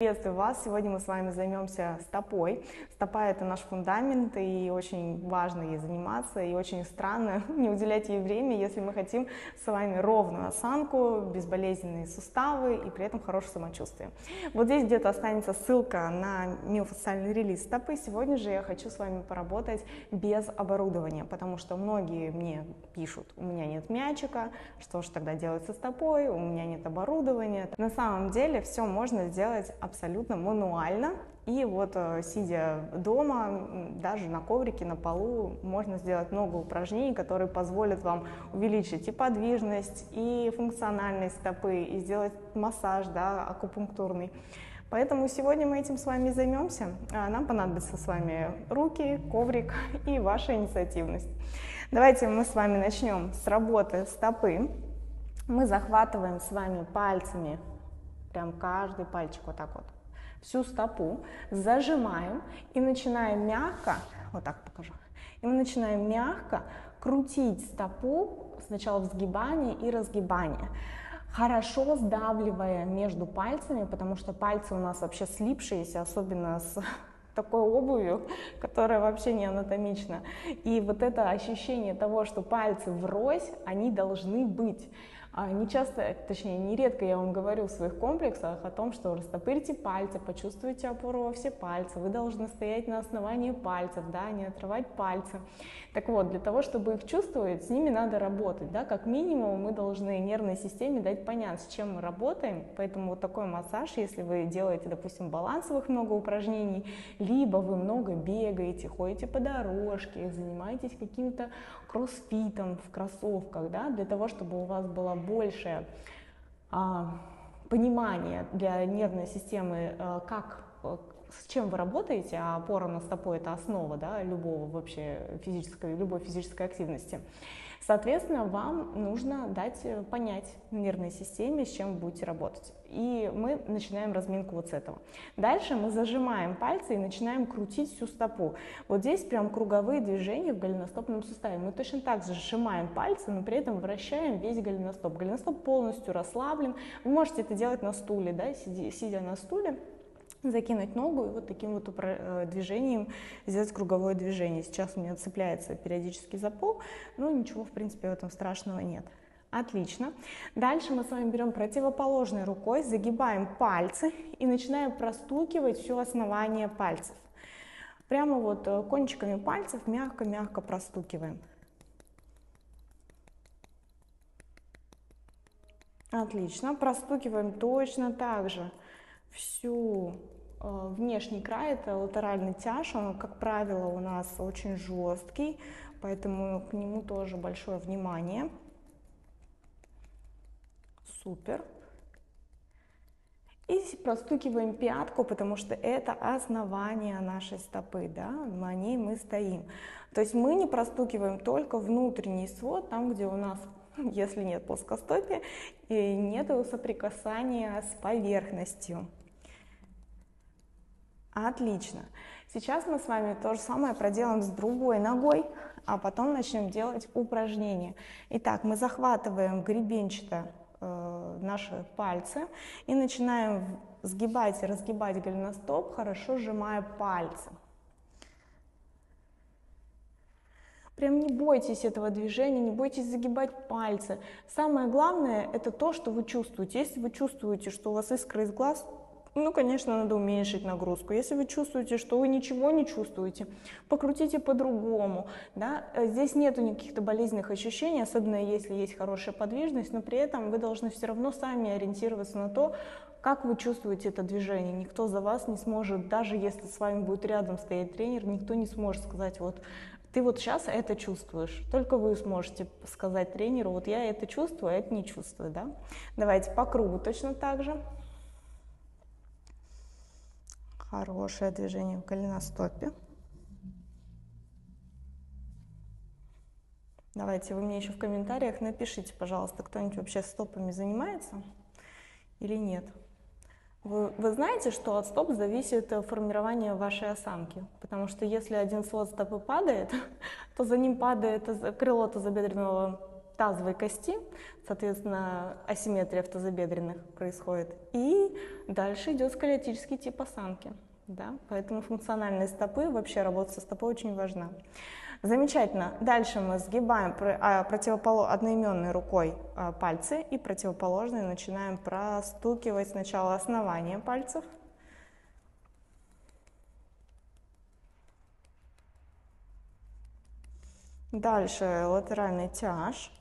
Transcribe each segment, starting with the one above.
Приветствую вас! Сегодня мы с вами займемся стопой. Стопа – это наш фундамент, и очень важно ей заниматься, и очень странно не уделять ей время, если мы хотим с вами ровную осанку, безболезненные суставы и при этом хорошее самочувствие. Вот здесь где-то останется ссылка на миофасциальный релиз стопы. Сегодня же я хочу с вами поработать без оборудования, потому что многие мне пишут: у меня нет мячика, что же тогда делать со стопой, у меня нет оборудования. На самом деле все можно сделать абсолютно мануально, и вот, сидя дома, даже на коврике, на полу, можно сделать много упражнений, которые позволят вам увеличить и подвижность, и функциональность стопы, и сделать массаж, да, акупунктурный. Поэтому сегодня мы этим с вами займемся. Нам понадобятся с вами руки, коврик и ваша инициативность. Давайте мы с вами начнем с работы стопы. Мы захватываем с вами пальцами, прям каждый пальчик вот так вот, всю стопу, зажимаем и начинаем мягко, вот так покажу, и мы начинаем мягко крутить стопу, сначала в сгибании и разгибании, хорошо сдавливая между пальцами, потому что пальцы у нас вообще слипшиеся, особенно с такой обувью, которая вообще не анатомична. И вот это ощущение того, что пальцы врозь, они должны быть. Нечасто, точнее, нередко я вам говорю в своих комплексах о том, что растопырьте пальцы, почувствуйте опору во все пальцы, вы должны стоять на основании пальцев, да, не отрывать пальцы. Так вот, для того, чтобы их чувствовать, с ними надо работать, да, как минимум мы должны нервной системе дать понять, с чем мы работаем, поэтому вот такой массаж, если вы делаете, допустим, балансовых много упражнений, либо вы много бегаете, ходите по дорожке, занимаетесь каким-то кроссфитом в кроссовках, да, для того, чтобы у вас была большее понимание для нервной системы, с чем вы работаете, а опора на стопу – это основа, да, любой физической активности. Соответственно, вам нужно дать понять нервной системе, с чем вы будете работать. И мы начинаем разминку вот с этого. Дальше мы зажимаем пальцы и начинаем крутить всю стопу. Вот здесь прям круговые движения в голеностопном суставе. Мы точно так же сжимаем пальцы, но при этом вращаем весь голеностоп. Голеностоп полностью расслаблен. Вы можете это делать на стуле, да, сидя на стуле. Закинуть ногу и вот таким вот движением сделать круговое движение. Сейчас у меня цепляется периодически за пол, но ничего, в принципе, в этом страшного нет. Отлично. Дальше мы с вами берем противоположной рукой, загибаем пальцы и начинаем простукивать все основание пальцев. Прямо вот кончиками пальцев мягко-мягко простукиваем. Отлично. Простукиваем точно так же всю внешний край, это латеральный тяж, он, как правило, у нас очень жесткий, поэтому к нему тоже большое внимание. Супер. И простукиваем пятку, потому что это основание нашей стопы, да, на ней мы стоим. То есть мы не простукиваем только внутренний свод, там, где у нас, если нет плоскостопия, и нет соприкасания с поверхностью. Отлично. Сейчас мы с вами то же самое проделаем с другой ногой, а потом начнем делать упражнение. Итак, мы захватываем гребенчато наши пальцы и начинаем сгибать и разгибать голеностоп, хорошо сжимая пальцы. Прям не бойтесь этого движения, не бойтесь загибать пальцы. Самое главное – это то, что вы чувствуете. Если вы чувствуете, что у вас искра из глаз, ну, конечно, надо уменьшить нагрузку. Если вы чувствуете, что вы ничего не чувствуете, покрутите по-другому. Да? Здесь нету никаких-то болезненных ощущений, особенно если есть хорошая подвижность, но при этом вы должны все равно сами ориентироваться на то, как вы чувствуете это движение. Никто за вас не сможет, даже если с вами будет рядом стоять тренер, никто не сможет сказать: вот ты вот сейчас это чувствуешь. Только вы сможете сказать тренеру: вот я это чувствую, а это не чувствую. Да? Давайте по кругу точно так же. Хорошее движение в голеностопе. Давайте вы мне еще в комментариях напишите, пожалуйста, кто-нибудь вообще стопами занимается или нет. Вы знаете, что от стоп зависит формирование вашей осанки, потому что если один свод стопы падает, то за ним падает крыло тазобедренного тазовой кости, соответственно, асимметрия в тазобедренных происходит. И дальше идет сколиотический тип осанки. Да? Поэтому функциональные стопы, вообще работа со стопой очень важна. Замечательно. Дальше мы сгибаем одноименной рукой пальцы и противоположные начинаем простукивать сначала основание пальцев. Дальше латеральный тяж.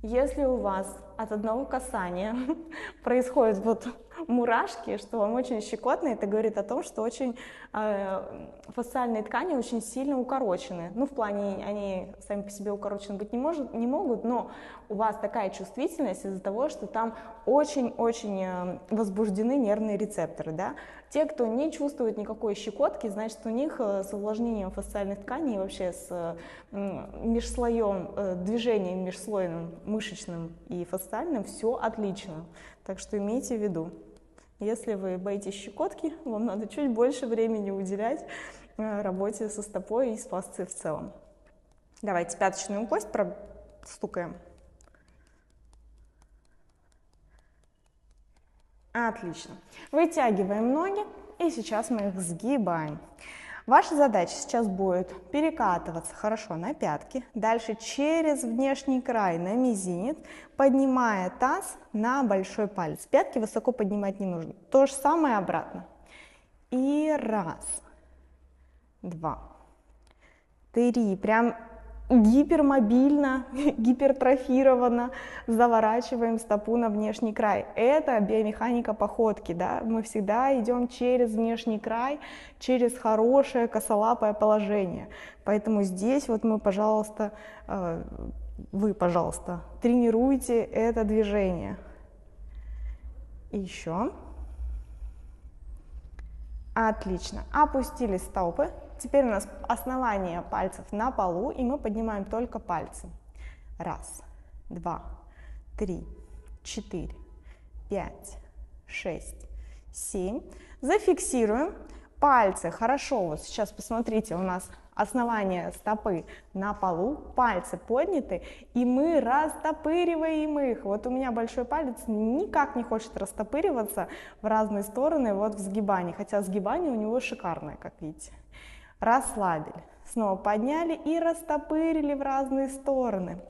Если у вас от одного касания происходят вот мурашки, что вам очень щекотно, это говорит о том, что очень фасциальные ткани очень сильно укорочены. Ну, в плане они сами по себе укорочены быть не могут, но у вас такая чувствительность из-за того, что там очень-очень возбуждены нервные рецепторы. Да? Те, кто не чувствует никакой щекотки, значит, у них с увлажнением фасциальных тканей и вообще с движением межслойным, мышечным и фасциальным все отлично. Так что имейте в виду, если вы боитесь щекотки, вам надо чуть больше времени уделять работе со стопой и с фасцией в целом. Давайте пяточную кость простукаем. Отлично. Вытягиваем ноги, и сейчас мы их сгибаем. Ваша задача сейчас будет перекатываться хорошо на пятки, дальше через внешний край на мизинец, поднимая таз на большой палец. Пятки высоко поднимать не нужно. То же самое обратно. И раз, два, три. Прям гипермобильно, гипертрофировано заворачиваем стопу на внешний край. Это биомеханика походки, да? Мы всегда идем через внешний край, через хорошее косолапое положение. Поэтому здесь вот мы, пожалуйста, вы, пожалуйста, тренируйте это движение. И еще. Отлично. Опустили стопы. Теперь у нас основание пальцев на полу, и мы поднимаем только пальцы. Раз, два, три, четыре, пять, шесть, семь. Зафиксируем пальцы. Хорошо, вот сейчас посмотрите, у нас основание стопы на полу, пальцы подняты, и мы растопыриваем их. Вот у меня большой палец никак не хочет растопыриваться в разные стороны, вот в сгибании, хотя сгибание у него шикарное, как видите. Расслабили, снова подняли и растопырили в разные стороны.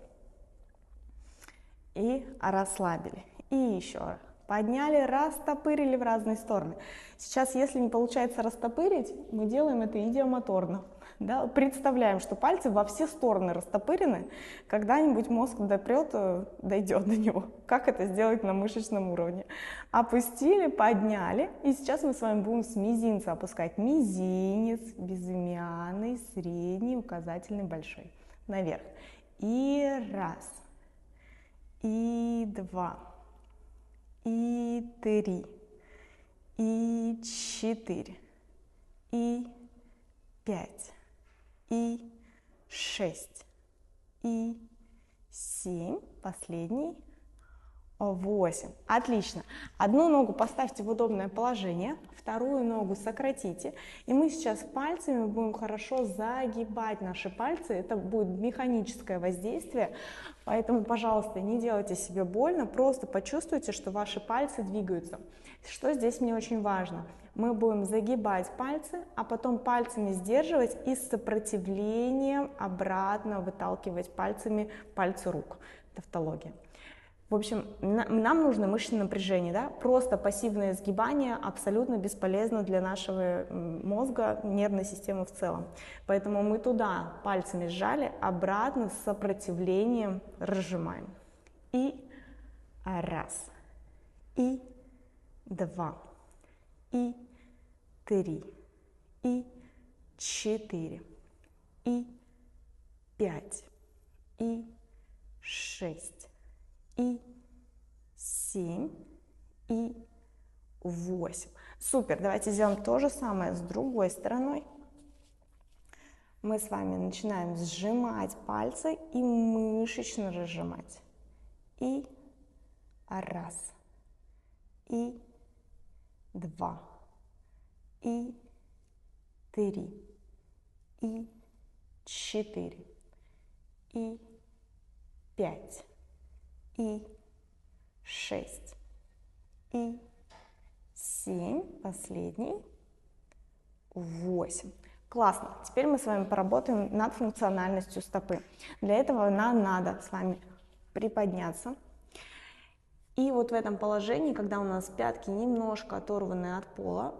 И расслабили. И еще раз. Подняли, растопырили в разные стороны. Сейчас, если не получается растопырить, мы делаем это идиомоторно. Да? Представляем, что пальцы во все стороны растопырены. Когда-нибудь мозг дойдет до него. Как это сделать на мышечном уровне? Опустили, подняли. И сейчас мы с вами будем с мизинца опускать. Мизинец, безымянный, средний, указательный, большой. Наверх. И раз. И два. И три, и четыре, и пять, и шесть, и семь, последний, восемь. Отлично. Одну ногу поставьте в удобное положение, вторую ногу сократите. И мы сейчас пальцами будем хорошо загибать наши пальцы. Это будет механическое воздействие. Поэтому, пожалуйста, не делайте себе больно, просто почувствуйте, что ваши пальцы двигаются. Что здесь мне очень важно? Мы будем загибать пальцы, а потом пальцами сдерживать и с сопротивлением обратно выталкивать пальцами пальцы рук. Тавтология. В общем, нам нужно мышечное напряжение, да? Просто пассивное сгибание абсолютно бесполезно для нашего мозга, нервной системы в целом. Поэтому мы туда пальцами сжали, обратно с сопротивлением разжимаем. И раз, и два, и три, и четыре, и пять, и шесть. И 7, и 8. Супер, давайте сделаем то же самое с другой стороной. Мы с вами начинаем сжимать пальцы и мышечно разжимать. И раз, и два, и три, и четыре, и 5 и 6 и 7, последний, 8. Классно. Теперь мы с вами поработаем над функциональностью стопы. Для этого нам надо с вами приподняться. И вот в этом положении, когда у нас пятки немножко оторваны от пола,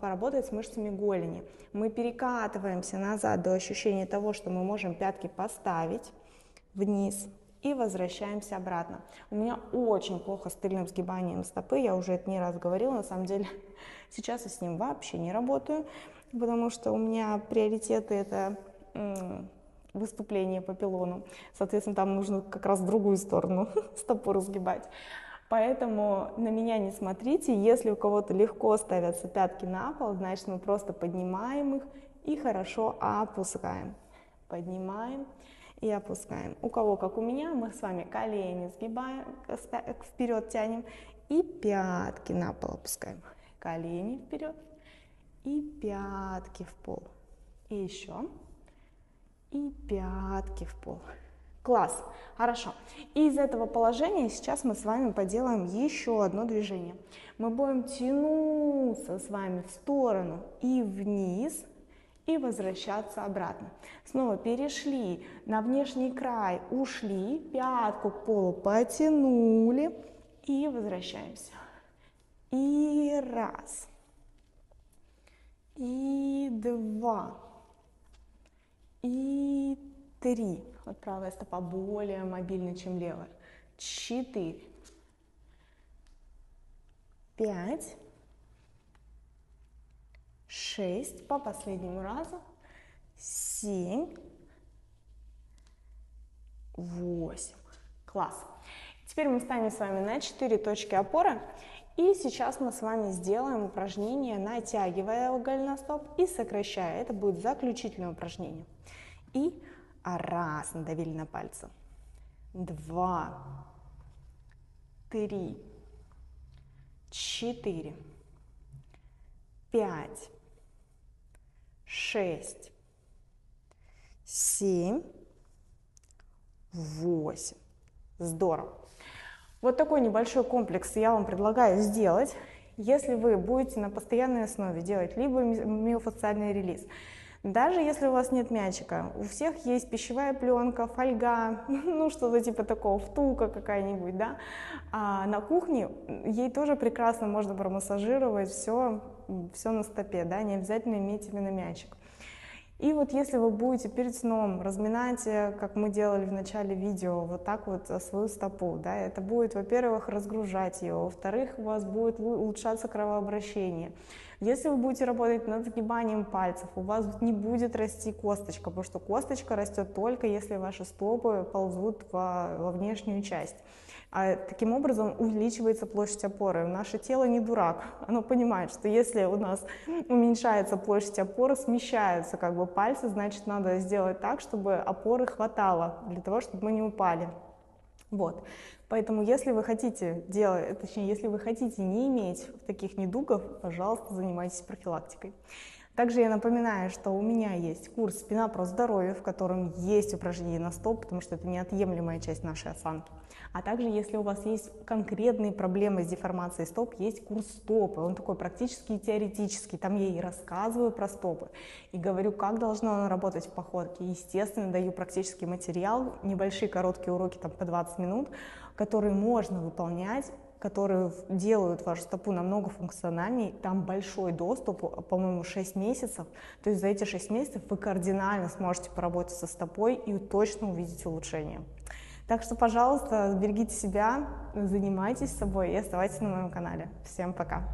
поработать с мышцами голени. Мы перекатываемся назад до ощущения того, что мы можем пятки поставить вниз и возвращаемся обратно. У меня очень плохо с тыльным сгибанием стопы, я уже это не раз говорила, на самом деле сейчас я с ним вообще не работаю, потому что у меня приоритеты это выступление по пилону, соответственно, там нужно как раз в другую сторону стопу разгибать. Поэтому на меня не смотрите, если у кого-то легко ставятся пятки на пол, значит мы просто поднимаем их и хорошо опускаем. Поднимаем и опускаем. У кого, как у меня, мы с вами колени сгибаем, вперед тянем и пятки на пол опускаем. Колени вперед и пятки в пол. И еще. И пятки в пол. Класс, хорошо. И из этого положения сейчас мы с вами поделаем еще одно движение. Мы будем тянуться с вами в сторону и вниз, и возвращаться обратно. Снова перешли на внешний край, ушли, пятку к полу потянули, и возвращаемся. И раз, и два, и три. Вот правая стопа более мобильна, чем левая. 4, 5, 6, по последнему разу, 7, 8. Класс. Теперь мы встанем с вами на 4 точки опоры. И сейчас мы с вами сделаем упражнение, натягивая голеностоп и сокращая. Это будет заключительное упражнение. И раз, надавили на пальцы. 2, 3, 4, 5, 6, 7, 8. Здорово. Вот такой небольшой комплекс я вам предлагаю сделать, если вы будете на постоянной основе делать либо миофасциальный релиз. Даже если у вас нет мячика, у всех есть пищевая пленка, фольга, ну что-то типа такого, втулка какая-нибудь, да. А на кухне ей тоже прекрасно можно промассажировать все на стопе, да, не обязательно иметь именно мячик. И вот если вы будете перед сном разминать, как мы делали в начале видео, вот так вот свою стопу, да, это будет, во-первых, разгружать ее, во-вторых, у вас будет улучшаться кровообращение. Если вы будете работать над сгибанием пальцев, у вас не будет расти косточка, потому что косточка растет только если ваши стопы ползут во внешнюю часть. А таким образом увеличивается площадь опоры. Наше тело не дурак, оно понимает, что если у нас уменьшается площадь опоры, смещаются как бы пальцы, значит надо сделать так, чтобы опоры хватало, для того, чтобы мы не упали. Вот. Поэтому, если вы хотите делать, точнее, если вы хотите не иметь таких недугов, пожалуйста, занимайтесь профилактикой. Также я напоминаю, что у меня есть курс «Спина про здоровье», в котором есть упражнения на стоп, потому что это неотъемлемая часть нашей осанки. А также, если у вас есть конкретные проблемы с деформацией стоп, есть курс «Стопы». Он такой практически и теоретический. Там я и рассказываю про стопы, и говорю, как должна она работать в походке. Естественно, даю практический материал, небольшие короткие уроки там, по 20 минут, которые можно выполнять, которые делают вашу стопу намного функциональней. Там большой доступ, по-моему, 6 месяцев. То есть за эти 6 месяцев вы кардинально сможете поработать со стопой и точно увидите улучшение. Так что, пожалуйста, берегите себя, занимайтесь собой и оставайтесь на моем канале. Всем пока!